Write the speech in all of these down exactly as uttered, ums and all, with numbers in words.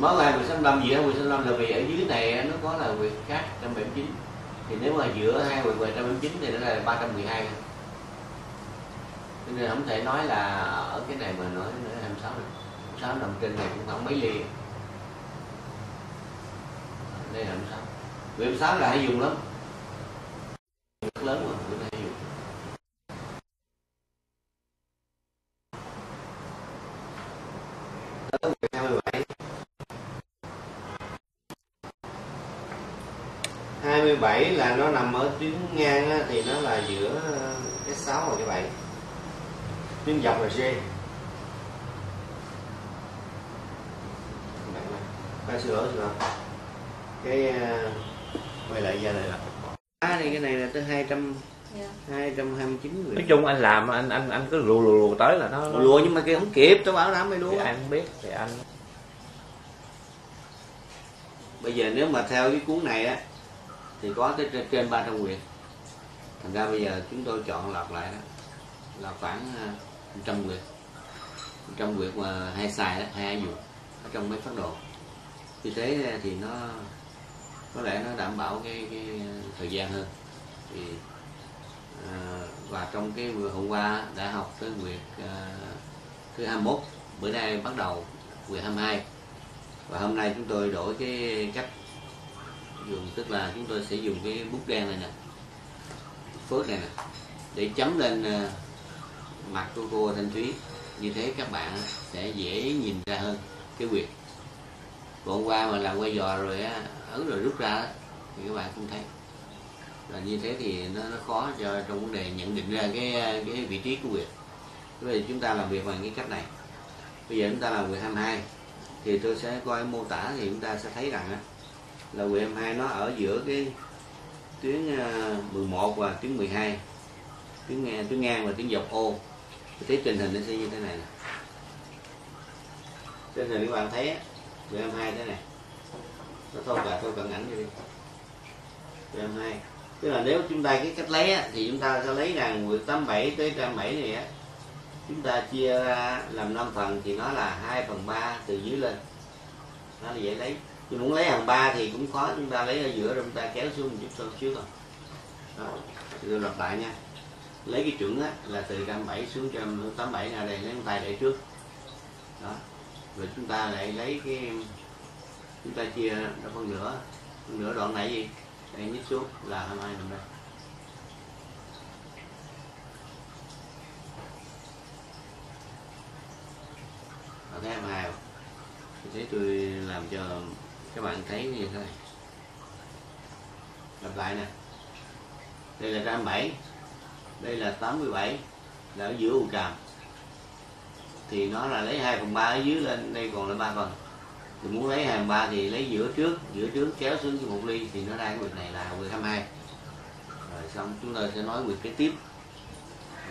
Mới ngày mười sáu tháng năm, giữa mười sáu tháng năm là vì ở dưới này nó có là huyệt khác một trăm bảy mươi chín. Thì nếu mà giữa hai huyệt ngoài một trăm bảy mươi chín thì nó là ba trăm mười hai. Cho nên không thể nói là ở cái này mà nói nữa hai mươi sáu này. hai mươi sáu nằm trên này cũng khoảng mấy ly. Đây là hai mươi sáu. hai mươi sáu là hay dùng lắm. Rất lớn mà cũng hay dùng. Tới hai mươi bảy. hai mươi bảy là nó nằm ở tuyến ngang á, thì nó là giữa cái sáu và cái bảy. Tuyến dọc là G. Phải sửa sửa. Cái quay lại ra đây là à, này, cái này là tới hai trăm yeah. hai trăm hai mươi chín người. Nói chung anh làm anh anh anh cứ lùa lùa lùa tới là nó lùa nhưng mà kia không kịp, tôi bảo đám mới lùa. Thì anh không biết thì anh. Bây giờ nếu mà theo cái cuốn này á thì có tới trên, trên ba trăm nguyệt. Thành ra bây giờ chúng tôi chọn lọc lại đó là khoảng một trăm nguyệt. một trăm nguyệt mà hay xài đó, hay dùng ở trong mấy phát đồ. Vì thế thì nó có lẽ nó đảm bảo cái, cái thời gian hơn. Thì, à, và trong cái vừa hôm qua đã học tới nguyệt à, thứ hai mươi mốt, bữa nay bắt đầu nguyệt hai mươi hai. Và hôm nay chúng tôi đổi cái cách dùng, tức là chúng tôi sẽ dùng cái bút đen này nè, phớt này nè, để chấm lên à, mặt của cô Thanh Thúy. Như thế các bạn sẽ dễ nhìn ra hơn cái nguyệt. Còn hôm qua mà làm quay giò rồi á, ấn rồi rút ra đó, thì các bạn không thấy. Là như thế thì nó, nó khó cho trong vấn đề nhận định ra cái cái vị trí của việc. Bây giờ chúng ta làm việc bằng cái cách này. Bây giờ chúng ta làm việc hai mươi hai thì tôi sẽ coi mô tả thì chúng ta sẽ thấy rằng á, là việc hai mươi hai nó ở giữa cái tuyến mười một và tuyến mười hai, tuyến ngang, tuyến ngang và tuyến dọc ô. Thì tình hình nó sẽ như thế này. Trên hình các bạn thấy á, B M hai thế này. Nó thôi cả thôi cận ảnh vô đi. B M hai. Tức là nếu chúng ta cái cách lấy á, thì chúng ta sẽ lấy rằng một trăm tám mươi bảy tới một trăm bảy mươi bảy này á, chúng ta chia ra làm năm phần thì nó là hai phần ba từ dưới lên. Nó là dễ lấy. Nhưng muốn lấy hàng ba thì cũng khó, chúng ta lấy ở giữa rồi chúng ta kéo xuống một chút thôi xíu thôi. Đó. Rồi lặp lại nha. Lấy cái chuẩn á là từ một trăm bảy mươi bảy xuống cho một trăm tám mươi bảy là đây, lấy một tay để trước. Đó. Rồi chúng ta lại lấy cái chúng ta chia ra phân nửa, phân nửa đoạn này gì đây nhích xuống là hai mươi hai nằm đây. Ở cái hai mươi hai thế tôi làm cho các bạn thấy như thế này. Lặp lại nè, đây là một trăm bảy mươi bảy, đây là tám mươi bảy là ở giữa u tràm. Thì nó là lấy hai phần ba ở dưới lên, đây còn là ba phần. Thì muốn lấy hai phần ba thì lấy giữa trước, giữa trước kéo xuống cho một ly thì nó ra cái huyệt này là huyệt hai mươi hai. Rồi xong chúng ta sẽ nói huyệt kế tiếp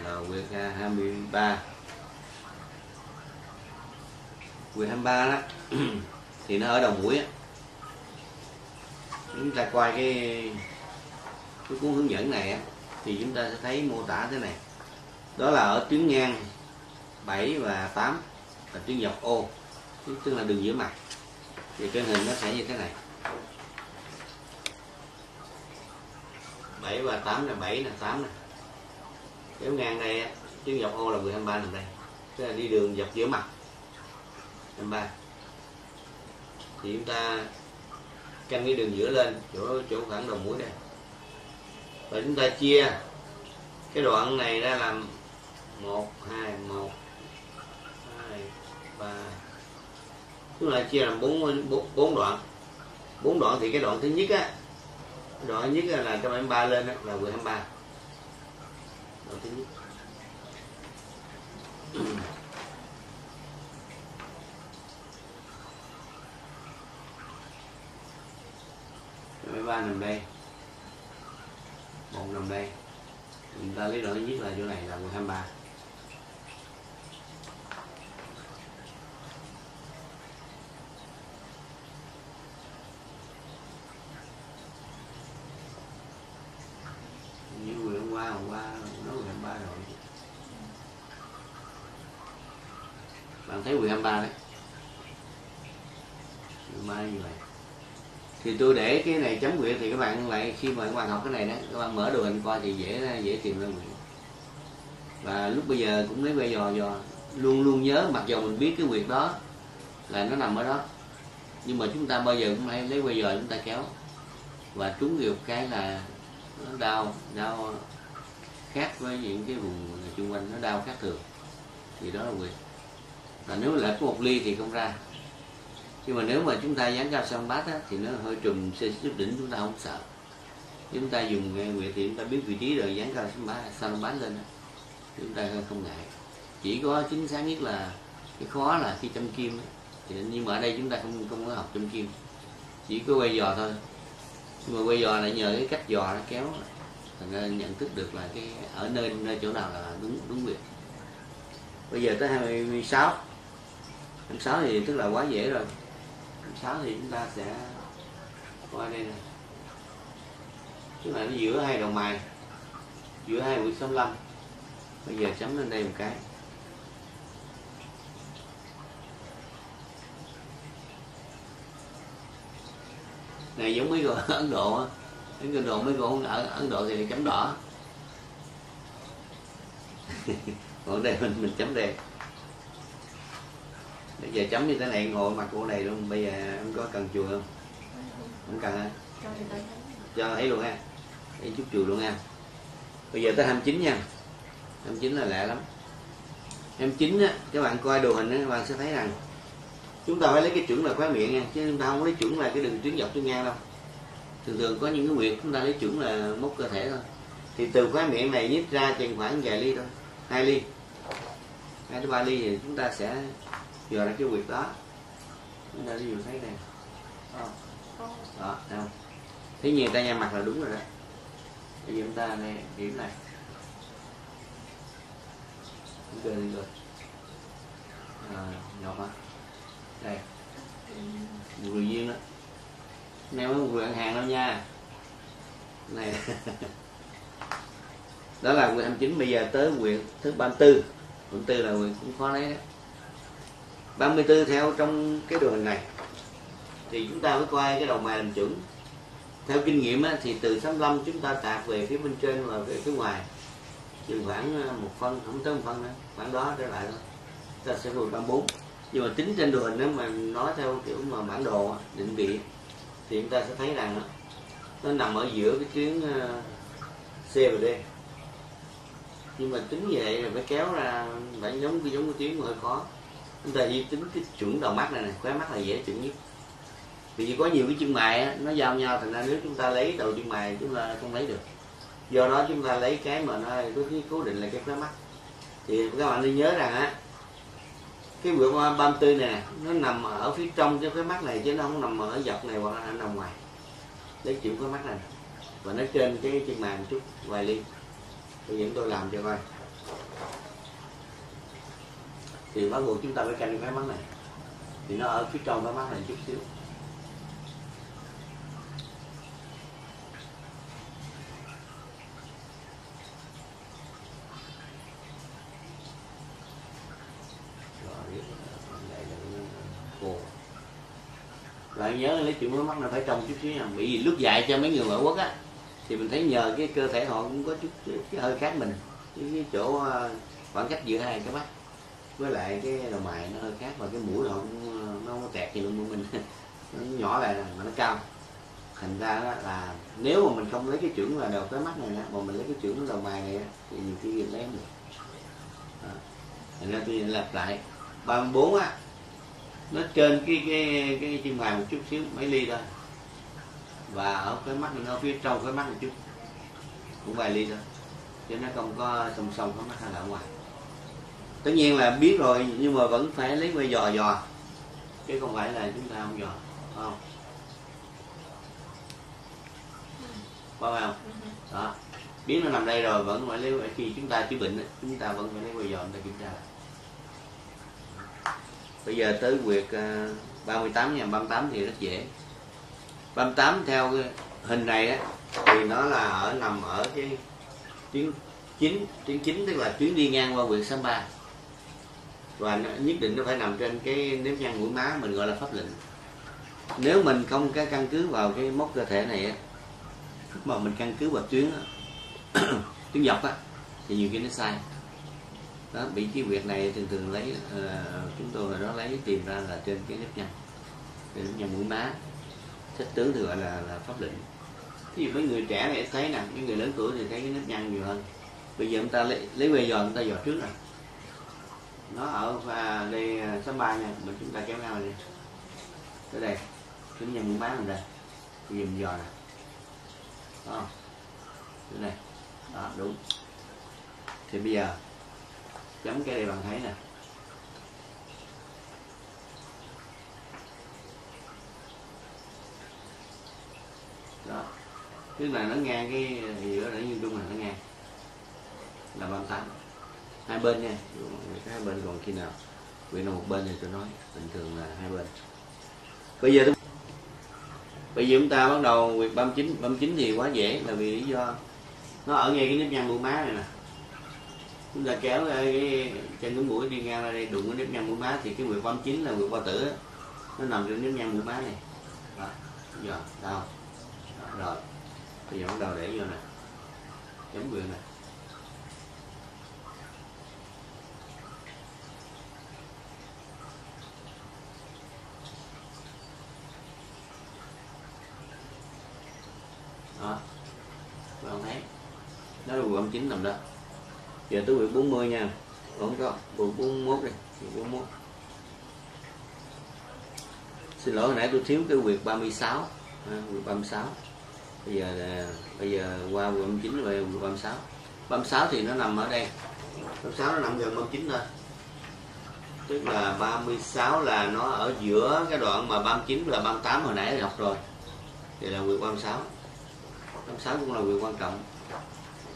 là huyệt hai mươi ba. Huyệt hai mươi ba đó thì nó ở đầu mũi á. Chúng ta coi cái cái cuốn hướng dẫn này á thì chúng ta sẽ thấy mô tả thế này. Đó là ở tuyến ngang bảy và tám là tuyến dọc ô, tức là đường giữa mặt. Thì trên hình nó sẽ như thế này. bảy và tám là bảy là tám này. Kéo ngang đây tuyến dọc ô là mười hai ba nằm đây. Tức là đi đường dọc giữa mặt. hai mươi ba. Thì chúng ta canh cái đường giữa lên chỗ chỗ khoảng đầu mũi đây. Và chúng ta chia cái đoạn này ra làm một hai một. Và chúng ta chia làm bốn đoạn. bốn đoạn thì cái đoạn thứ nhất á, đoạn nhất là một trăm bảy mươi ba lên á là một trăm hai mươi ba. Đoạn thứ nhất. một trăm hai mươi ba nằm đây. một nằm đây. Chúng ta lấy đoạn thứ nhất là chỗ này là một trăm hai mươi ba. Bạn thấy mười hai ba đấy. mơ như vậy. Thì tôi để cái này chấm nguyện thì các bạn lại khi mà các bạn học cái này đó, các bạn mở đồ hình coi thì dễ dễ tìm ra nguyện. Và lúc bây giờ cũng lấy quay dò dò, luôn luôn nhớ, mặc dù mình biết cái việc đó là nó nằm ở đó, nhưng mà chúng ta bao giờ cũng phải lấy quay dò chúng ta kéo. Và trúng được cái là nó đau, đau khác với những cái vùng xung quanh, nó đau khác thường. Thì đó là quyền. Và nếu lệch có một ly thì không ra. Nhưng mà nếu mà chúng ta dán cao sang bát á, thì nó hơi trùm xê xích đỉnh, chúng ta không sợ. Chúng ta dùng nguyện thì chúng ta biết vị trí rồi, dán cao sang bát, sang bát lên á, chúng ta không ngại. Chỉ có chính xác nhất là cái khó là khi châm kim á. Thì, nhưng mà ở đây chúng ta không không có học châm kim, chỉ có quay giò thôi. Nhưng mà quay giò là nhờ cái cách giò nó kéo, thành ra nhận thức được là cái ở nơi nơi chỗ nào là đúng đúng việc. Bây giờ tới hai mươi sáu, hai mươi sáu thì tức là quá dễ rồi. Hai mươi sáu thì chúng ta sẽ qua đây nè, tức là nó giữa hai đầu mày, giữa hai mũi sáu mươi lăm. Bây giờ chấm lên đây một cái. Này giống mấy người Ấn Độ, mấy người Độ mấy người ở Ấn Độ thì chấm đỏ. Còn đây mình mình chấm đen. Bây giờ chấm như thế này ngồi mặt cô này luôn. Bây giờ em có cần chùi không? Không cần hả? Cho ấy luôn ha. Để chút chùi luôn ha. Bây giờ tới hai mươi chín nha. hai mươi chín là lạ lắm. hai mươi chín á, các bạn coi đồ hình á, các bạn sẽ thấy rằng chúng ta phải lấy cái chuẩn là khóe miệng nha, chứ chúng ta không lấy chuẩn là cái đường tuyến dọc tuyến ngang đâu. Thường thường có những cái nguyệt chúng ta lấy chuẩn là mốc cơ thể thôi. Thì từ khóe miệng này nhích ra chừng khoảng vài ly thôi, hai ly, hai đến ba ly thì chúng ta sẽ dò ra cái quyệt đó. Chúng ta ví dụ thấy nè, đó, thấy không? Thế nhiên ta nhà mặt là đúng rồi đó. Bây giờ chúng ta này điểm này, được rồi, à, nhọc hả? Đây, người duyên đó, neo với người ăn hàng đâu nha, này. Đó là quyệt hai mươi chín. Bây giờ tới quyệt thứ ba mươi tư. Quyệt tư là quyệt cũng khó lấy đó. ba mươi tư theo trong cái đồ hình này thì chúng ta mới coi cái đầu mày làm chuẩn. Theo kinh nghiệm á, thì từ sáu mươi lăm chúng ta tạt về phía bên trên và về phía ngoài chừng khoảng một phân, không tới một phân nữa, khoảng đó trở lại thôi, ta sẽ vượt ba mươi tư. Nhưng mà tính trên đồ hình đó, mà nói theo kiểu mà bản đồ định vị thì chúng ta sẽ thấy rằng đó, nó nằm ở giữa cái tuyến C và D. Nhưng mà tính như vậy là phải kéo ra, phải giống cái giống cái tiếng mà hơi khó. Chúng ta chỉ tính cái chuẩn đầu mắt này nè, khóe mắt là dễ chuẩn nhất. Vì chỉ có nhiều cái chân mày á, nó giao nhau, thành ra nếu chúng ta lấy đầu chân mày chúng ta không lấy được. Do đó chúng ta lấy cái mà nó có cái cố định là cái khóe mắt. Thì các bạn nên nhớ rằng á, cái quyệt ba mươi tư nè, nó nằm ở phía trong cái khóe mắt này chứ nó không nằm ở dọc này hoặc là nằm ngoài. Lấy chịu khóe mắt này và nó trên cái chân mày một chút, vài ly. Bây giờ tôi làm cho coi. Thì bắt buộc chúng ta phải canh cái mắt này. Thì nó ở phía trong cái mắt này chút xíu. Rồi, đây là cô. Lại nhớ lấy chuyện cái mắt này phải trong chút xíu nha. Bởi vì lúc dạy cho mấy người ngoại quốc á, thì mình thấy nhờ cái cơ thể họ cũng có chút cái hơi khác mình, cái, cái chỗ khoảng cách giữa hai cái mắt với lại cái đầu mày nó hơi khác, và cái mũi nó cũng nó không có tẹt gì luôn, mình nó nhỏ lại mà nó cao, thành ra đó là nếu mà mình không lấy cái chuẩn là đầu cái mắt này nè, mà mình lấy cái chuẩn đầu mày này thì nhiều khi mình lấy không được. Đó. Thành ra tôi lặp lại ba mươi tư á, nó trên cái cái cái chân mày một chút xíu, mấy ly thôi. Và ở cái mắt mình ở phía trong cái mắt một chút, cũng vài ly thôi, chứ nó không có song song cái mắt hay là ở ngoài. Tất nhiên là biết rồi, nhưng mà vẫn phải lấy quay dò dò, chứ không phải là chúng ta không dò, phải không? Phải không? Đó, biết nó nằm đây rồi vẫn phải lấy. Khi chúng ta chữa bệnh chúng ta vẫn phải lấy quay dò, chúng ta kiểm tra. Bây giờ tới quyệt ba mươi tám nha. ba mươi tám thì rất dễ. Ba mươi tám theo cái hình này á, thì nó là ở nằm ở cái tuyến chín, tuyến chín tức là tuyến đi ngang qua quyệt sáu mươi ba, và nó, nhất định nó phải nằm trên cái nếp nhăn mũi má, mình gọi là pháp lệnh. nếu mình không cái căn cứ vào cái mốc cơ thể này á, mà mình căn cứ vào tuyến á, tuyến dọc á, thì nhiều khi nó sai. Đó, bị cái việc này thường thường lấy uh, chúng tôi hồi đó lấy tìm ra là trên cái nếp nhăn, cái nếp nhăn mũi má, thích tướng thì gọi là, là pháp lệnh. Ví dụ mấy người trẻ này thấy nè, những người lớn tuổi thì thấy cái nếp nhăn nhiều hơn. Bây giờ chúng ta lấy, lấy về giò, chúng ta giò trước rồi. Nó ở và đây số ba nha, mình chúng ta kéo nhau đi tới đây, chúng ta muốn bán mình đây, dìm giò nè, đó, tới đây, đó đúng. Thì bây giờ chấm cái đây bạn thấy nè, đó, tức là nó ngang cái giữa này nhưng chung là nó ngang, là bằng tám. Hai bên nha, hai bên còn khi nào bị nào một bên thì tôi nói bình thường là hai bên. Bây giờ bây giờ chúng ta bắt đầu việc ba mươi chín, ba mươi chín thì quá dễ là vì lý do nó ở ngay cái nếp nhăn mũi má này nè. Chúng ta kéo cái chân cái mũi đi ngang ra đây đụng cái nếp nhăn mũi má thì cái việc ba mươi chín là việc bao tử nó nằm trên nếp nhăn mũi má này. Đó, giờ đau. Rồi. Bây giờ bắt đầu để vô nè. Chấm vừa nè. chín nằm đó. Giờ tới quyển bốn mươi nha. Không có, quyển bốn mươi mốt đi, quyển bốn mươi mốt. Xin lỗi hồi nãy tôi thiếu cái quyển ba mươi sáu, à, quyển ba mươi sáu. Bây giờ là, bây giờ qua quyển ba mươi chín rồi quyển ba mươi sáu. ba mươi sáu thì nó nằm ở đây. ba mươi sáu nó nằm gần ba mươi chín thôi. Tức là ba mươi sáu là nó ở giữa cái đoạn mà ba mươi chín là ba mươi tám hồi nãy học rồi. Thì là quyển ba mươi sáu. ba mươi sáu cũng là quyển quan trọng.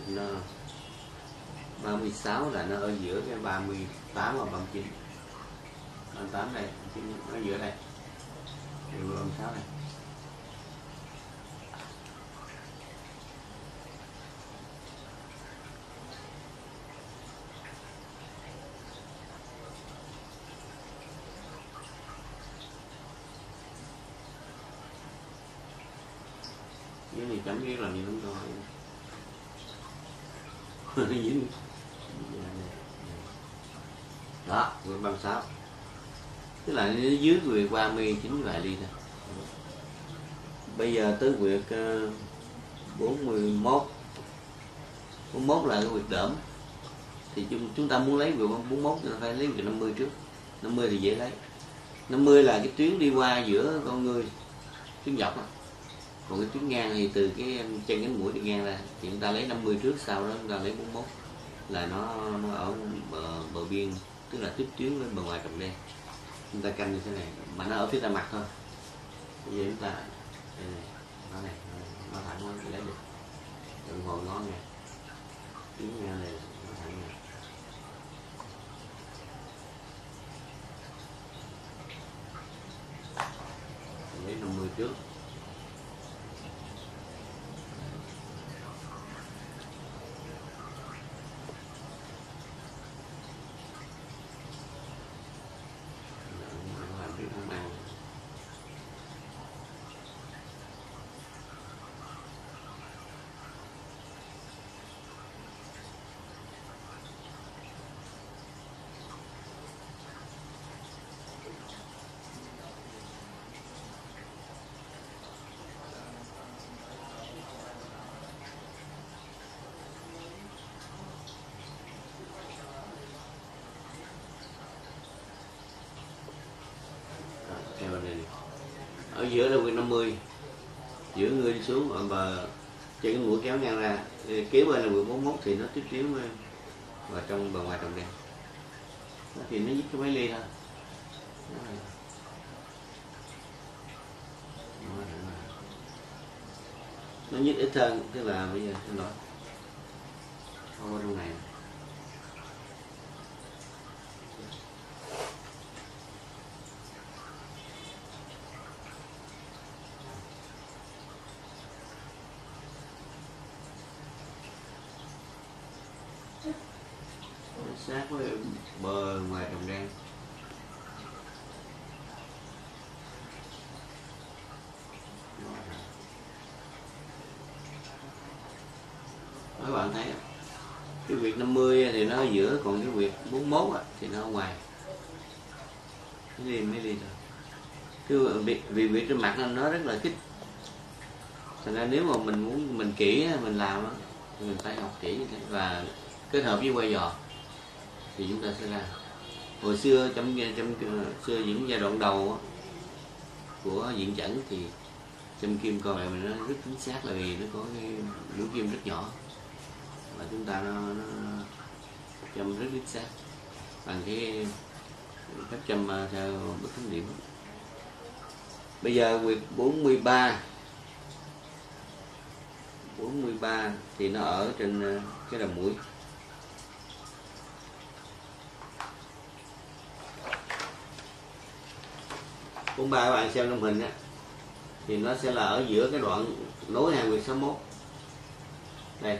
Nó ba mươi sáu là nó ở giữa cái ba mươi tám và ba mươi chín. ba mươi tám đây, nó giữa đây. Điều ba mươi sáu này. Dưới này chấm biết làm gì không thôi. Đó, quyển ba mươi sáu. Tức là nó dưới quyển ba mươi chín vài ly thôi. Bây giờ tới quyển bốn mươi mốt. bốn mươi mốt là cái quyển đỡm. Thì chúng ta muốn lấy quyển bốn mươi mốt thì phải lấy quyển năm mươi trước. năm mươi thì dễ lấy. năm mươi là cái tuyến đi qua giữa con người, tuyến dọc đó. Còn cái tuyến ngang thì từ cái chân cái mũi đi ngang ra thì chúng ta lấy năm mươi trước, sau đó chúng ta lấy bốn mươi mốt là nó, nó ở bờ, bờ biên, tức là tiếp tuyến lên bờ ngoài cặp đen. Chúng ta canh như thế này mà nó ở phía ta mặt thôi. Bây giờ chúng ta đây này, nó này nó thẳng nó thì lấy được, đừng ngồi ngó nè, tuyến ngang này nó thẳng nè. Lấy năm mươi trước. Ở giữa là quyển năm mươi, giữa người đi xuống ở bờ, trên cái mũi kéo ngang ra, kéo bên là quyển bốn mươi mốt thì nó tiếp chiếu vào trong bờ ngoài đồng đen. Đó thì nó giúp cho mấy ly thôi. Nó nhích ít hơn, tức là bây giờ xin lỗi. Không có trong này. Sát với bờ ngoài đồng đen. Các bạn thấy cái việc năm mươi thì nó ở giữa, còn cái việc bốn mươi mốt thì nó ở ngoài. Mới đi, mới đi thôi. Cái vì việc trên mặt nó rất là kích. Thành ra nếu mà mình muốn mình kỹ, mình làm thì mình phải học kỹ như thế và kết hợp với quay giò thì chúng ta sẽ ra. Hồi xưa trong, trong xưa những giai đoạn đầu của diện chẩn thì châm kim coi lại mình nó rất chính xác là vì nó có cái mũi kim rất nhỏ và chúng ta nó, nó châm rất chính xác bằng cái cách châm theo bất thánh điểm. Bây giờ quyệt bốn mươi ba bốn mươi ba thì nó ở trên cái đầu mũi. Bốn mươi ba các bạn xem trong hình á thì nó sẽ là ở giữa cái đoạn nối hàng quyệt sáu mươi mốt. Đây,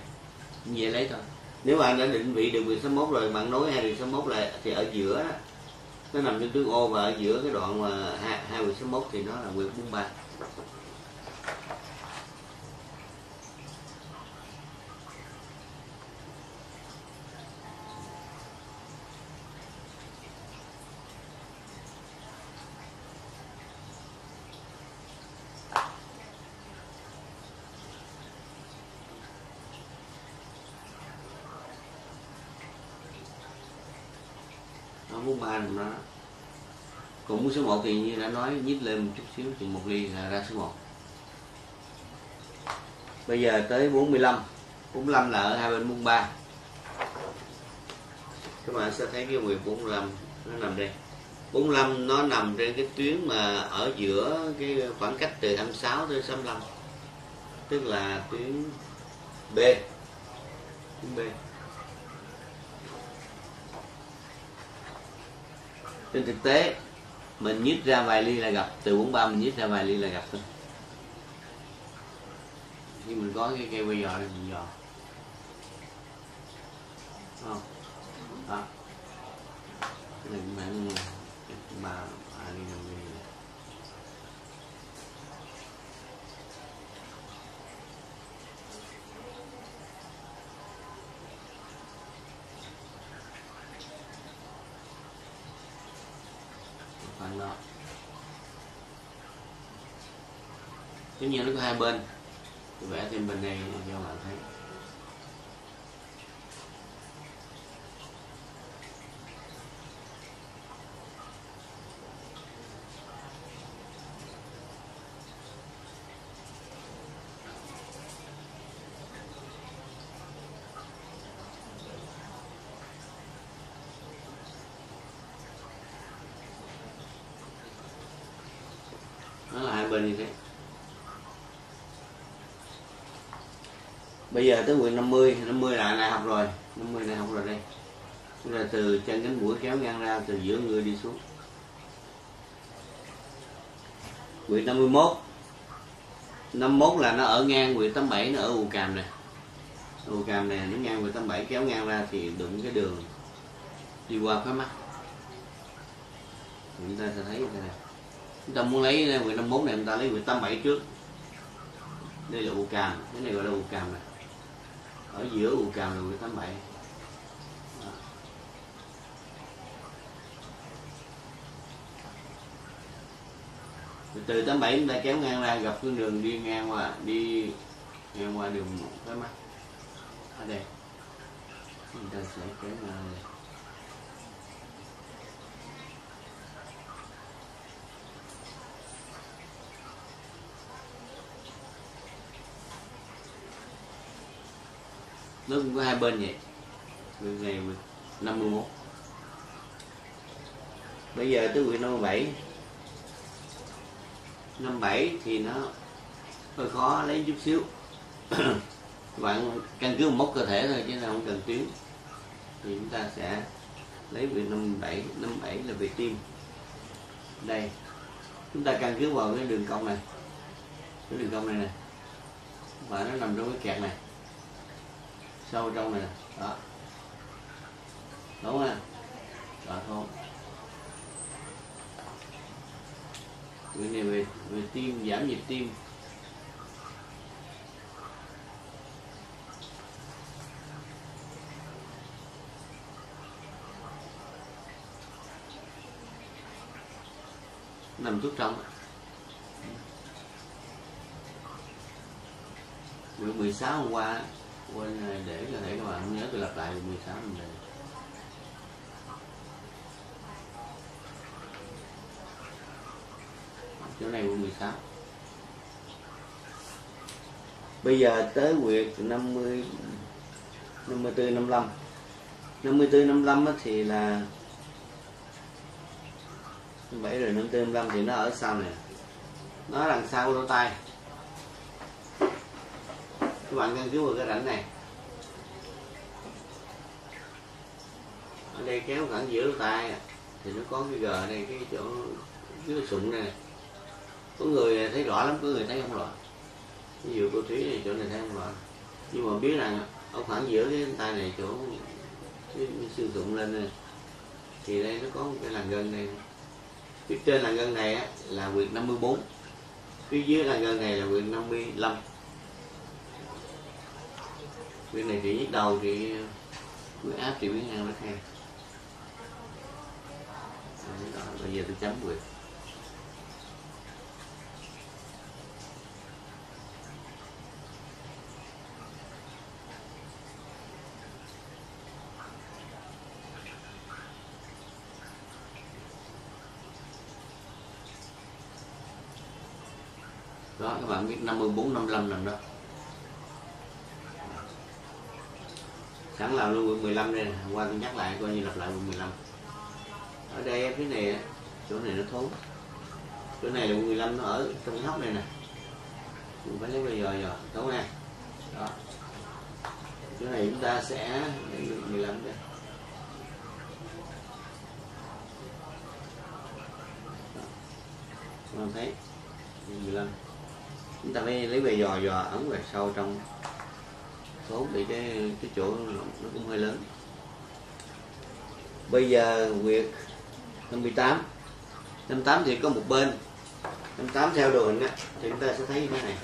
như vậy lấy thôi. Nếu bạn đã định vị được quyệt sáu mươi mốt rồi, bạn nối hai quyệt sáu mươi mốt lại thì ở giữa đó, nó nằm trên tuyến ô, và ở giữa cái đoạn mà hai quyệt sáu mươi mốt thì nó là quyệt bốn mươi ba. bốn mươi ba nằm đó. Còn mũi số một thì như đã nói nhích lên một chút xíu, chừng một ly là ra số một. Bây giờ tới bốn mươi lăm là ở hai bên bốn mươi ba. Các bạn sẽ thấy cái quyệt bốn mươi lăm nó nằm đây. Bốn mươi lăm nó nằm trên cái tuyến mà ở giữa cái khoảng cách từ hai mươi sáu tới sáu mươi lăm, tức là tuyến B. Tuyến B trên thực tế mình nhít ra vài ly là gặp, từ bốn mươi ba mình nhít ra vài ly là gặp thôi. Khi mình có cái cây quay giò này mình giò không đó, cái này mà à đi nằm đi đó. Giống như nó có hai bên, tôi vẽ thêm bên này cho bạn thấy. Như thế. Bây giờ tới quyệt năm mươi, năm mươi là này học rồi, năm mươi này học rồi đây. Tức là từ chân cánh mũi kéo ngang ra từ giữa người đi xuống. Quyệt năm mươi mốt. năm mươi mốt là nó ở ngang quyệt tám mươi bảy, nó ở ù càm này. Ù càm này nó ngang quyệt tám mươi bảy, kéo ngang ra thì đụng cái đường đi qua khóe mắt. Chúng ta sẽ thấy như thế này. Chúng ta muốn lấy quyệt năm mươi mốt này, chúng ta lấy quyệt tám mươi bảy trước. Đây là u càm, cái này gọi là u càm này. Ở giữa u càm là quyệt tám mươi bảy. Đó. Từ tám mươi bảy chúng ta kéo ngang ra gặp con đường đi ngang qua, đi ngang qua đường một cái mắt. Ở đây. Chúng ta sẽ kéo ngang đây. Nó cũng có hai bên vậy. Quyệt này năm mươi mốt. Bây giờ tới quyệt năm mươi bảy. năm mươi bảy thì nó hơi khó lấy chút xíu. Bạn căn cứ mốc cơ thể thôi chứ là không cần tuyến. Thì chúng ta sẽ lấy quyệt năm mươi bảy. năm mươi bảy là về tim. Đây. Chúng ta căn cứ vào cái đường cong này. Cái đường cong này nè. Và nó nằm trong cái kẹt này. Sâu trong này đó, đúng không? Đó thôi. Cái này về về tim, giảm nhịp tim. nằm chút trong. Buổi mười sáu hôm qua quên để cho thể các bạn không nhớ, tôi lặp lại mười sáu hôm nay. Chỗ này buổi mười sáu. Bây giờ tới quyệt năm mươi, năm mươi tư, năm mươi lăm. năm mươi tư, năm mươi lăm thì là bảy rồi, năm mươi tư, năm mươi lăm thì nó ở sau này. Nó đằng sau lỗ tai. Các bạn nghiên cứu vào cái rãnh này. Ở đây kéo thẳng giữa lỗ tai thì nó có cái gờ này, cái chỗ cái sụn này. Có người thấy rõ lắm, có người thấy không rõ. Ví dụ cô Thúy này chỗ này thấy không rõ. Nhưng mà biết rằng ở khoảng giữa cái tay này chỗ cái xương sụn lên này, thì đây nó có một cái làn gân này. Phía trên làn gân này á, là huyệt năm mươi tư. Phía dưới làn gân này là huyệt năm mươi lăm. Huyệt này trị nhức đầu, trị huyết áp, trị huyết ngang rất hay. Bây giờ tôi chấm huyệt. Đó, các bạn biết năm mươi tư, năm mươi lăm nằm đó. Sẵn làm luôn quyệt mười lăm đây nè, hôm qua tôi nhắc lại, coi như lặp lại quyệt mười lăm. Ở đây cái này, chỗ này nó thốn. Chỗ này là quyệt mười lăm, nó ở trong cái hốc này nè. Mình phải lấy bây giờ giờ, thốn nè. Đó. Chỗ này chúng ta sẽ lấy quyệt mười lăm đây. Đó. Các bạn thấy, mười lăm. Chúng ta phải lấy về dò dò ấn về sâu trong số để cái, cái chỗ nó cũng hơi lớn. Bây giờ huyệt năm mươi tám. năm mươi tám thì có một bên. năm mươi tám theo đồ hình á, thì chúng ta sẽ thấy như thế này.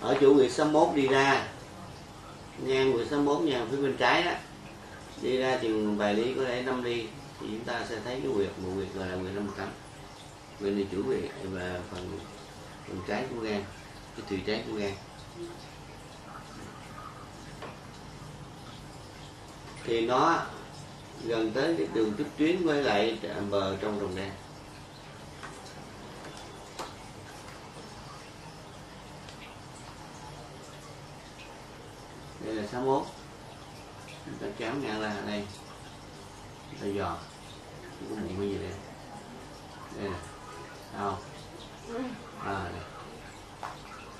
Ở chỗ huyệt sáu mươi mốt đi ra, ngang huyệt sáu mươi mốt ngang phía bên trái á, đi ra chừng vài ly, có lẽ năm ly, thì chúng ta sẽ thấy cái huyệt, một huyệt gọi là huyệt năm mươi tám. Huyệt này chủ về và phần phần trái của gan, cái thùy trái của gan. Thì nó gần tới cái đường tiếp tuyến với lại bờ trong rồng đen. Đây là sáu mươi mốt. Chúng ta kéo ngang ra đây. Chúng ta giò. Cũng không có gì đây. Đây nè. Đâu? À đây.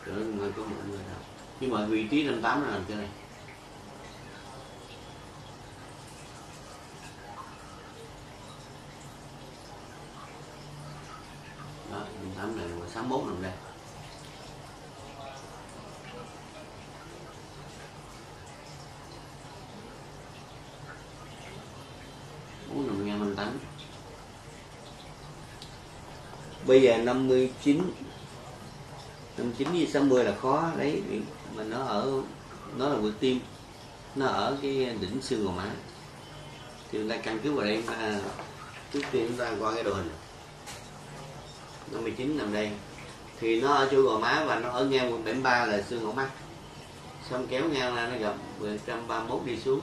Chỗ người có một người nào. Nhưng mà vị trí năm mươi tám nó nằm chỗ này. năm mươi tám này và sáu mươi mốt nằm đây. Muốn nằm ngang năm mươi tám. Bây giờ năm mươi chín. năm mươi chín với sáu mươi là khó đấy, mà nó ở nó là huyệt tim. Nó ở cái đỉnh xương gò má. Thì chúng ta căn cứ vào đây mà trước tiên chúng ta qua cái đồ hình. năm mươi chín nằm đây thì nó ở chỗ gò má và nó ở ngang huyệt bảy mươi ba là xương hậu mắt, xong kéo ngang ra nó gặp huyệt một trăm ba mươi mốt đi xuống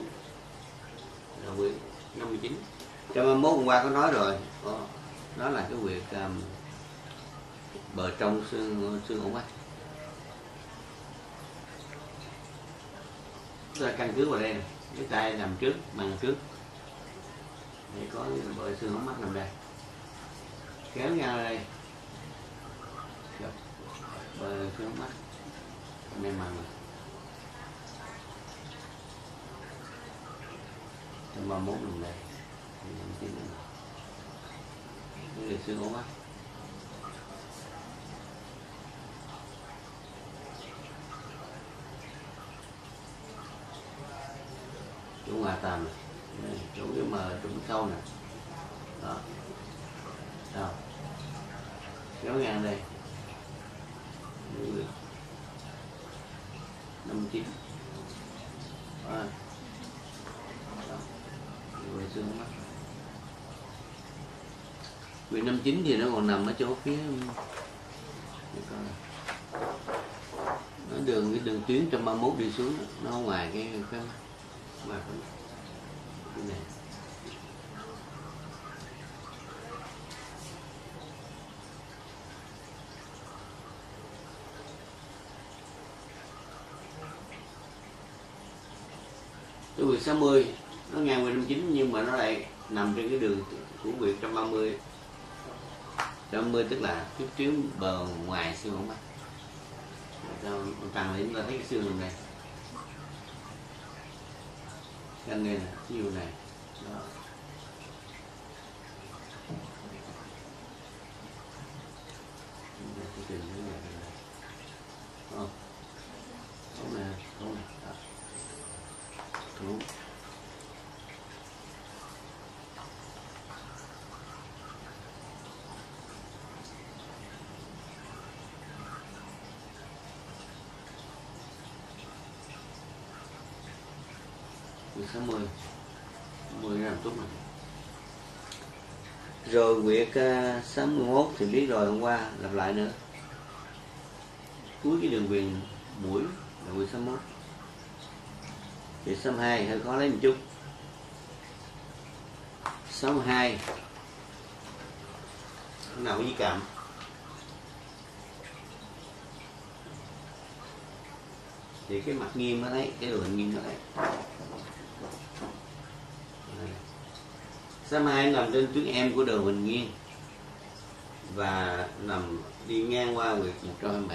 là huyệt năm mươi chín. một trăm ba mươi mốt hôm qua có nói rồi, đó là cái huyệt um, bờ trong xương xương hậu mắt. Chúng ta căn cứ vào đây này, cái tay nằm trước bằng trước để có bờ xương hậu mắt nằm đây, kéo ngang ra đây bờ xương mắt này mà trăm ba mốt đường này đây là xương ống mắt. Chỗ ngoài tàm này, chỗ cái mờ trũng sâu nè, đó đó kéo ngang đây năm mươi chín. Rồi. Rồi xương mắt. Vì năm chín thì nó còn nằm ở chỗ phía nó đường cái đường tuyến một ba mốt đi xuống đó, nó ngoài cái cái ngoài cái này. Cái mười sáu mươi nó ngang mười lăm chín nhưng mà nó lại nằm trên cái đường của Việt một ba mươi. một ba mươi tức là cái tuyến bờ ngoài xương hổng mắt. Càng lên chúng ta thấy cái xương đường này. Canh này nè, cái vụ này. Đó. Không. Không nè, không nè. mười sáu mươi mười làm tốt rồi. Rồi quyệt uh, sáu mươi mốt thì biết rồi, hôm qua lặp lại nữa. Cuối cái đường viền mũi là quyệt sáu mươi mốt. Thì sáu mươi hai hơi khó lấy một chút. Sáu mươi hai nào với cạm thì cái mặt nghiêm ở đấy, cái đường nghiêm ở đấy. sáu mươi hai nằm trên tuyến em của đường hình nghiêng và nằm đi ngang qua quyệt một trăm hai mươi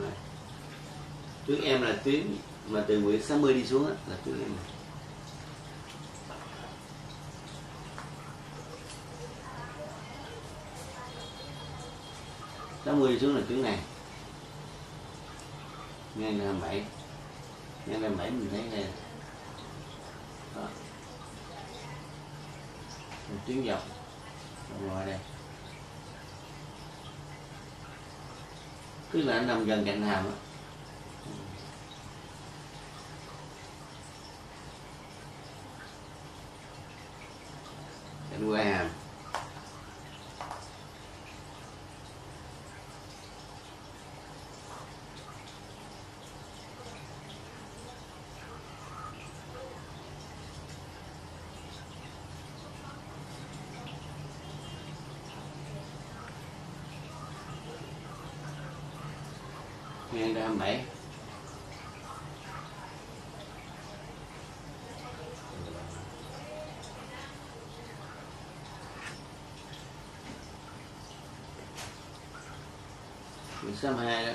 bảy. Tuyến em là tuyến mà từ quyệt sáu mươi đi xuống là tuyến em. sáu mươi đi xuống là tuyến này. Ngang là hai mươi bảy. Ngang là hai mươi bảy mình thấy đây. Đó. Một tuyến dọc ngoài đây, cứ là nó nằm gần cạnh hàm đó. Cạnh qua hàm ngang ra hai mươi bảy. Mười sáu hai đó,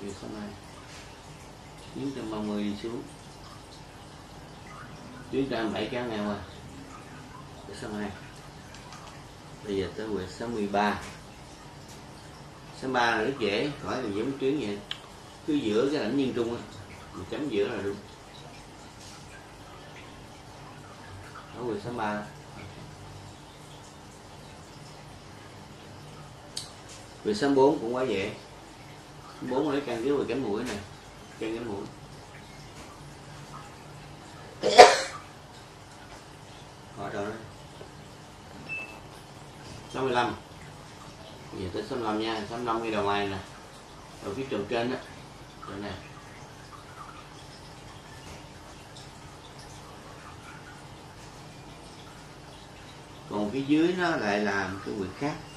mười sáu hai tuyến một ba mươi đi xuống, tuyến một hai bảy kéo ngang qua mười sáu hai. Bây giờ tới quyệt sáu mươi ba. Sáu mươi ba là rất dễ, hỏi là giống tuyến vậy, cứ giữa cái ảnh nhân trung á, mình chấm giữa là đúng. Đó quyệt sáu mươi ba. Quyệt sáu mươi bốn cũng quá dễ. Bốn lấy căn dưới quyệt cánh mũi này, căn cánh mũi. Hỏi rồi. sáu mươi lăm. Giờ tới sáu mươi lăm nha, sáu mươi lăm ngay đầu ngoài nè, ở phía trường trên đó, chỗ này. Còn phía dưới nó lại làm cái quyệt khác.